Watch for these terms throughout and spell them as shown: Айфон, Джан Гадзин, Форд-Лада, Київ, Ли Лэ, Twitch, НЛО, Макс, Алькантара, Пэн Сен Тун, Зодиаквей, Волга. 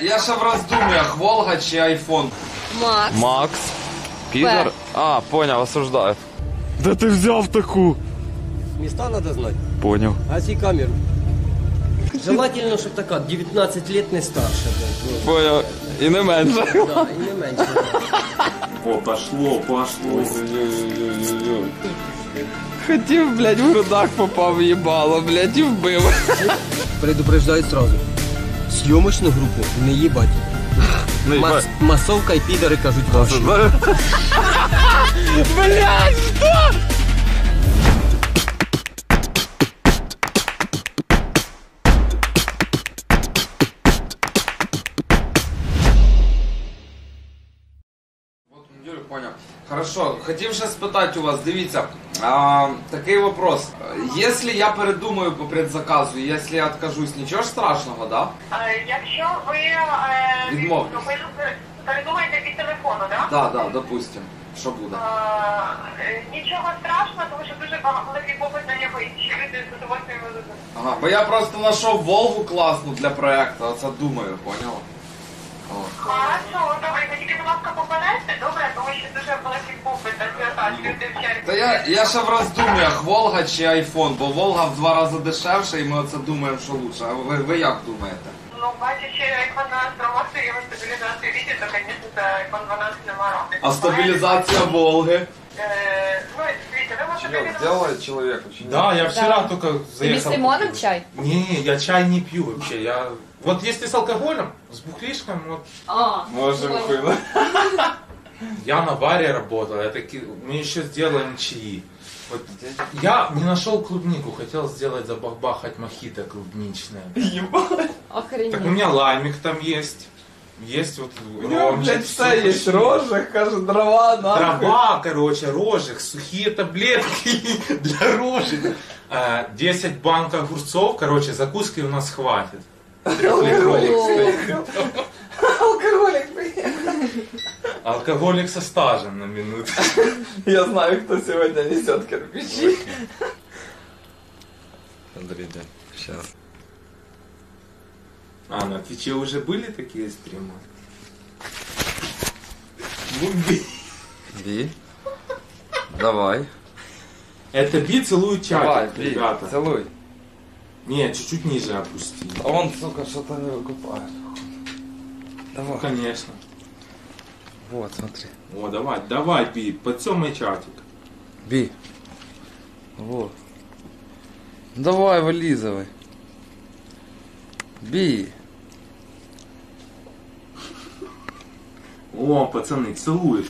Я ще в роздум'ях, Волга чи Айфон. Макс. Макс. Пидор. А, понял, осуждаю. Да ты взял такую. Места надо знать. Понял. Гаси камеру. Желательно, чтобы такая 19 лет не старше. Понял. И не меньше. Да, и не меньше. О, пошло, пошло. Хотів, блядь, в грудах попав в їбало, блядь, і вбив. Предупреждаю сразу. Съемочну групу не їбать. Масовка і підари кажуть ваші. Блядь, що? Хорошо, хотів ще спитати у вас, дивіться, такий вопрос. Якщо я передумаю по предзаказу, якщо я відкажусь, нічого ж страшного, да? Якщо ви передумаєте від телефону, да? Да, да, допустим. Що буде? Нічого страшного, тому що дуже великий попит на нього і люди з удовольствием везуть. Ага, бо я просто знайшов Волгу класну для проекту, оце думаю, поняла? Хорошо, добре, ви тільки, будь ласка, попадайте, добре, тому що дуже великий попит на святачку, люди вчать. Та я ще в роздум'ях, Волга чи Айфон, бо Волга в 2 рази дешевше, і ми оце думаємо, що лучше. А ви як думаєте? Ну, бачачи, Айфон 12 промоцію, його стабілізацію віті, то, звісно, за Айфон 12 нема роки. А стабілізація Волги? Ну, видите, вы можете... Чё, сделает человек очень... Да, я вчера только заехал... Ты с лимоном чай? Не, я чай не пью вообще, я... Вот если с алкоголем, с бухлишком, вот... Можем было. Я на баре работал, я таки... Мы еще сделаем чаи. Вот я не нашел клубнику, хотел сделать забахбахать мохито клубничное. Ебать! Охренеть. Так у меня лаймик там есть. Есть вот рожек, блядь, все есть, рожек, кажется, дрова, нахуй. Дрова, короче, рожек, сухие таблетки для рожек. 10 банок огурцов, короче, закуски у нас хватит. Алкоголик. Алкоголик, блин. Алкоголик со стажем на минуту. Я знаю, кто сегодня несет кирпичи. Смотрите, сейчас. А, на Твиче уже были такие стримы? Ну, би. Би. Давай. Это би целует чатик, ребята. Целуй. Не, чуть-чуть ниже опусти. А он, сука, что-то не выкупает. Давай. Ну, конечно. Вот, смотри. О, давай, давай, би, подсемый чатик. Би. Вот. Давай, вылизывай. Би. О, пацаны, целуешь.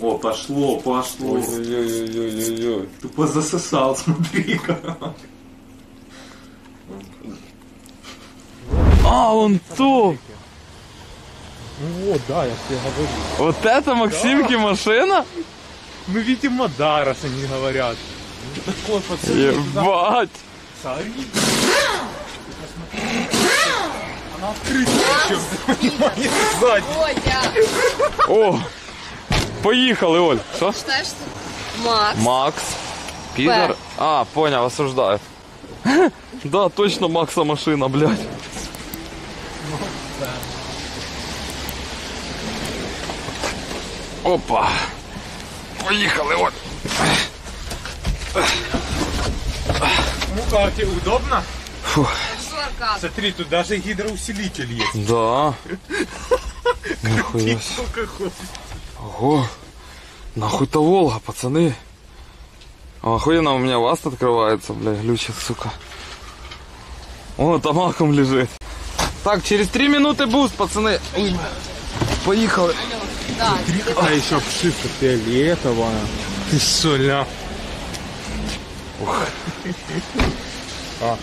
О, пошло, пошло. Ой-ой-ой-ой-ой-ой. Тупо засосал, смотри-ка. А, он топ. Вот, да, я тебе говорю. Вот это Максимки машина? Ну, видимо, да, раз они говорят. Ебать. Смотри. Она открытая, черт, ты понимаешь, сзади. О, поехали, Оль. Что? Макс. Макс. Пидор. А, понял, осуждаю. Да, точно Макса машина, блядь. Опа. Поехали, Оль. Ну как, тебе удобно? Фух. Смотри, тут даже гидроусилитель есть. Да. Нахуй. Ого. Нахуй-то Волга, пацаны. Охуенно у меня ласт открывается, бля, глючит, сука. О, там маком лежит. Так, через 3 минуты буст, пацаны. Ой, поехали. Да, а еще пшивка фиолетовая. Ты соля. Ух. А.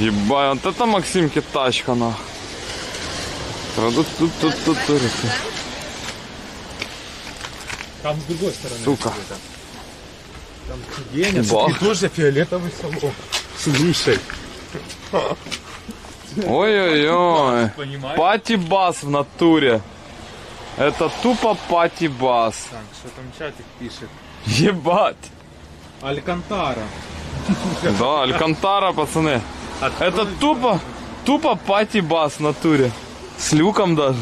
Ебай, вот это Максимки тачка, нах. Тут. Там с другой стороны. Сука. Там денег. И тоже фиолетовый салон. Слушай. Ой-ой-ой. Пати-бас в натуре. Это тупо пати-бас. Так, что там чатик пишет? Ебать. Алькантара. Да, Алькантара, пацаны. Это тупо, тупо пати-бас в натуре. С люком даже.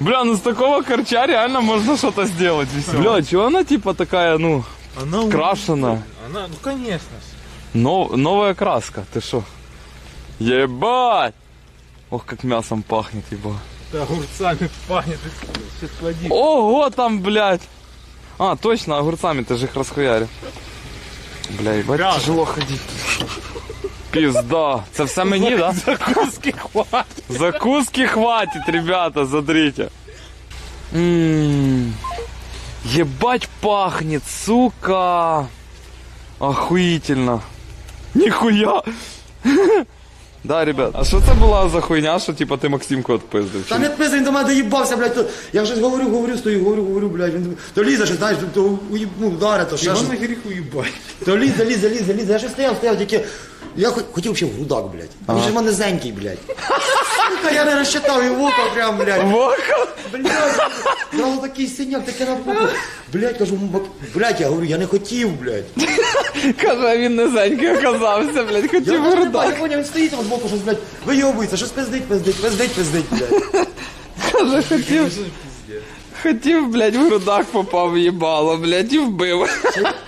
Бля, ну с такого корча реально можно что-то сделать веселое. Бля, чего она типа такая, ну, она крашена? Она, ну конечно. Новая краска, ты шо? Ебать! Ох, как мясом пахнет, ебать. Да, огурцами пахнет. Сейчас клади. Ого, там, блядь. А, точно, огурцами ты же их расхуярил. Бля, ебать, да, тяжело ходить. Пизда. Это все мне, да? Закуски хватит. Закуски хватит, ребята, смотрите. Ебать пахнет, сука. Охуительно. Нихуя. Да, ребят, а що це була за хуйня, що типа ти Максимку отпиздив? Та не пиздив, він до мене доїбався, блядь, то... Я вже говорю, стою, говорю, блядь, він... То лізе, що, знаєш, то ударить, то ще... Його на гріх уїбать. То лізе, я ще стояв, тільки... Я хотів ще в грудак, блядь. Ага. Він же в мене зенький, блядь. Сука, я не розчитав, і в око прям, блядь. В око? Блядь, дало такий синяк, таке на попу. Блядь, кажу, блядь, я говорю, я не хотів, блядь. Кажу, а він не зенький оказався, блядь, хотів в грудак. Я поняв, він стоїть там з боку, щось, блядь, вийобується, щось пиздить, блядь. Кажу, хотів, блядь, в грудак попав, їбало, блядь, і вбив.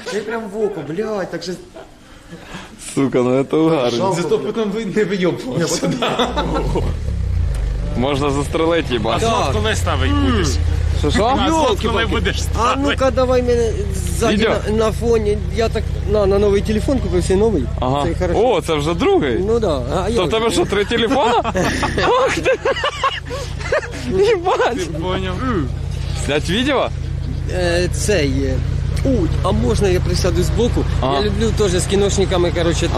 Ще прям в око, блядь, так же... Сука, ну это угар. Зато потом вы не выебываетесь. Можно застрелить, ебать. А сос коли ставить будешь? Шо? А сос коли будешь ставить? А ну-ка давай мне сзади на фоне. Я так на новый телефон купил, все новый. Ага. О, это уже другой? Ну да. То у тебя что, 3 телефона? Ах ты! Ебать! Понял. Снять видео? Цей. Ой, а можна я присяду збоку? А. Я люблю теж з кіношниками, короче,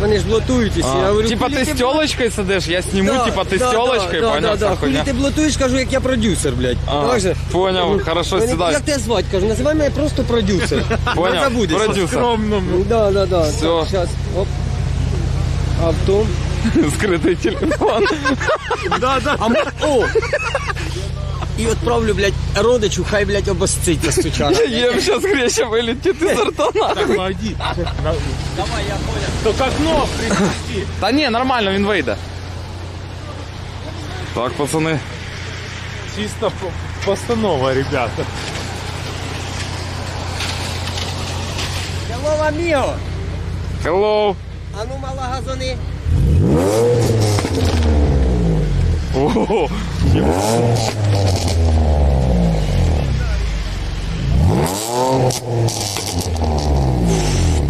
вони ж блатуєтесь. Я говорю, типа ти з тілочкою сидиш, я сніму, да, типа ти з тілочкою, понятно? Да. Хули ти блатуєш, кажу, як я продюсер, блядь. Так же? Понял, хорошо, сідай. Як тебе звати, кажу, називай мене просто продюсер. Понял, продюсер. Да. Все. Сейчас, оп. Авто. Скритий телефон. Да. О! И отправлю, блядь, родичу, хай, блядь, обосцить настучат. Ем сейчас греча вылетит из рта нахуй. Так, найди. Давай, я понял. Только окно прикрути. Да не, нормально, винвейда. Так, пацаны. Чисто постанова, ребята. Hello, amigo. Hello. А ну, мало газоны. Ого!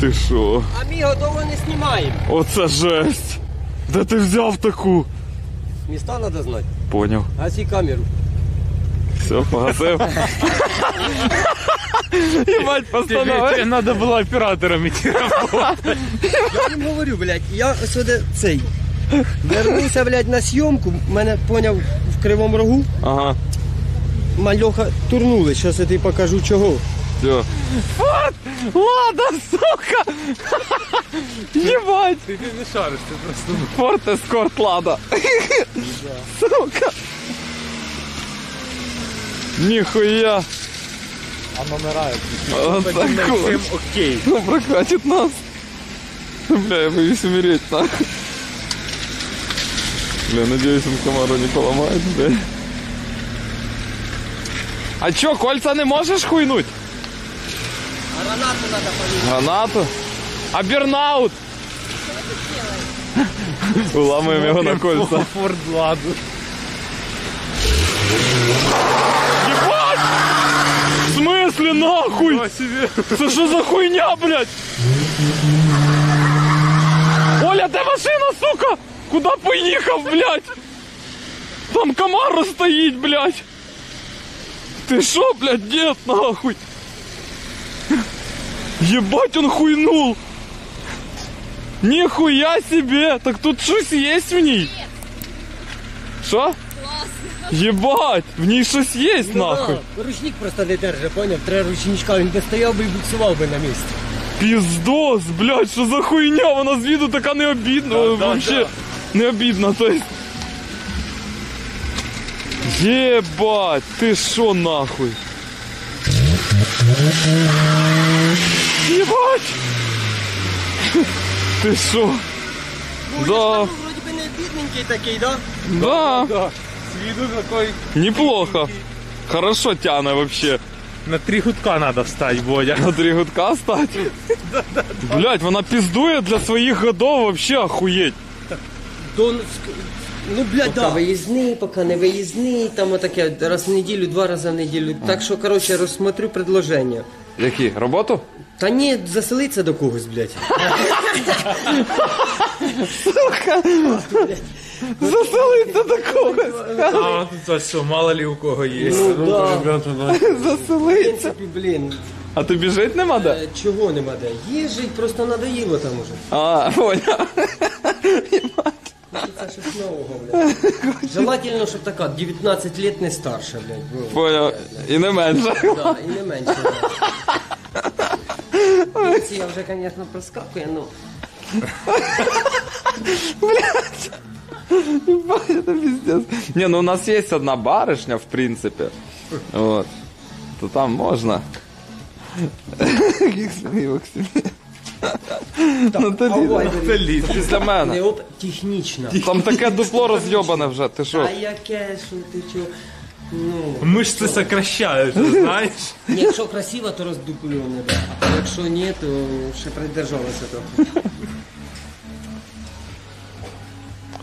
Ти шо? Аміго, довго не знімаємо. Оце жесть! Де ти взяв таку? Міста треба знати. Поняв. Гаси камеру. Все, погасив. Ебать, постановай. Тебе надо было оператором идти работать. Я вам говорю, блядь, я сюди цей. Вернувся, блядь, на зйомку, мене, поняв, в Кривому Рогу. Ага. Мальоха турнули, щас я тобі покажу чого. Все. Форт! Лада, сука! Єбать! Ти не шариш, ти просто... Форт, ескорт, Лада. Сука! Ніхуя! А номера, всім окей. Ну, прокатить нас. Бля, я боюсь умереть, так? Бля, надеюсь, он комару не поломает, бля. А чё, кольца не можешь хуйнуть? А гранату надо полить. Гранату? А бернаут? Что ты делаешь? Уламываем его на кольца. Форд-Ладу. Ебать! В смысле, нахуй? Это что за хуйня, блядь? Оля, ты машина, сука! Куда поехал, блядь? Там комара стоит, блядь. Ты шо, блядь, дед, нахуй? Ебать, он хуйнул. Нихуя себе. Так тут шусь есть в ней? Шо? Классно. Ебать, в ней шусь есть, ну, нахуй. Да. Ручник просто не держи, понял? Три ручничка, он достоял бы и буксовал бы на месте. Пиздос, блядь, что за хуйня? Вона с виду такая не обидна, да, вообще... Да. Не обидно, то есть. Ебать, ты шо нахуй? Ебать! Ты шо? Ну, да. Вроде бы не обидненько, Маленький такой, да? Да. Да. С виду такой. Неплохо. Хорошо тяна вообще. На 3 гудка надо встать, Бодя. На 3 гудка встать? Блять, она пиздует для своих годов вообще охуеть. Ну, блядь, да. Пока выездные, пока не выездные, там вот такие раз в неделю, 2 раза в неделю. Так что, короче, рассмотрю предложение. Які? Роботу? Та ні, заселиться до когось, блядь. Сука! Заселиться до когось! А, то що, мало ли у кого є. Заселиться. В принципі, блін. А тобі жити нема, да? Чого нема, да? Є жити, просто надоїло там уже. А, понял. Хочеться щось нового, блядь. Желательно, щоб така, 19 лет не старше, блядь. Понял. І не менше. Да, і не менше, да. Я вже, конечно, проскакую, но... Блядь. Ебать, это пиздец. Не, ну у нас есть одна барышня, в принципе. Вот. То там можно. Его к себе. Наталі, після мене. Технічно. Там таке дупло роз'єбане вже, ти шо? А яке, шо, ти чо? Мышцы сокращают, знаешь? Якщо красиво, то роздуплюване, да. А якщо ні, то ще придержалося трохи.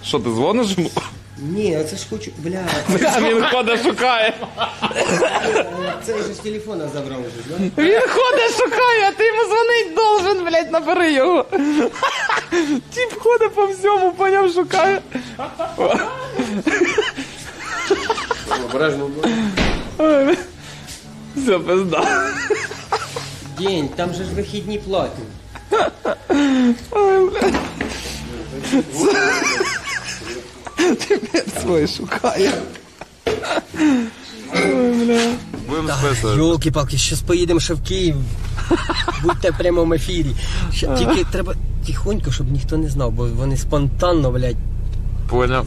Що, ти дзвониш йому? Ні, оце ж хочу, бля. Він ходить шукає. Це ж з телефона забрав уже, да? Він ходить шукає, а ти йому дзвонить должен, блядь, набери його. Тіп ходить по всьому, поняв, шукає. Обережно. Все, пизда. День, там же ж вихідні платні. Ой, блядь. Тепер свой шукає. Ой, бля. Ёлки-палки, щас поїдемо ще в Київ. Будьте в прямому ефірі. Тільки треба тихонько, щоб ніхто не знав, бо вони спонтанно, блядь. Понял.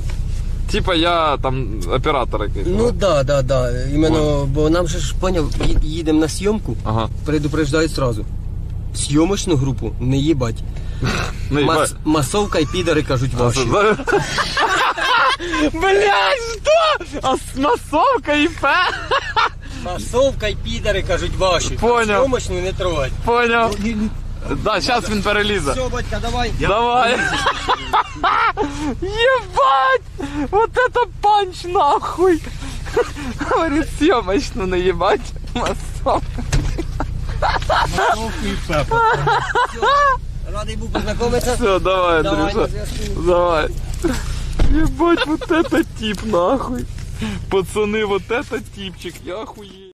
Типа я там оператор якийсь. Ну да, да, да. Іменно, бо нам же ж, поняв, їдемо на зйомку, предупреждають сразу. Зйомочну групу не їбать. Масовка і підари, кажуть, ваші. Блядь, что? А с массовкой и па... Массовкой пидоры, кажуть, ваши. Понял. Съемочную не трогать. Понял. Да, сейчас він перелиза. Все, батька, давай. Давай. Ебать! Вот это панч нахуй! Говорит, съемочную наебать. Массовка. Массовка и пепа. Радий був познакомиться. Все, давай, Андрюша. Давай. Ебать, вот это тип, нахуй. Пацаны, вот это типчик, я охуею.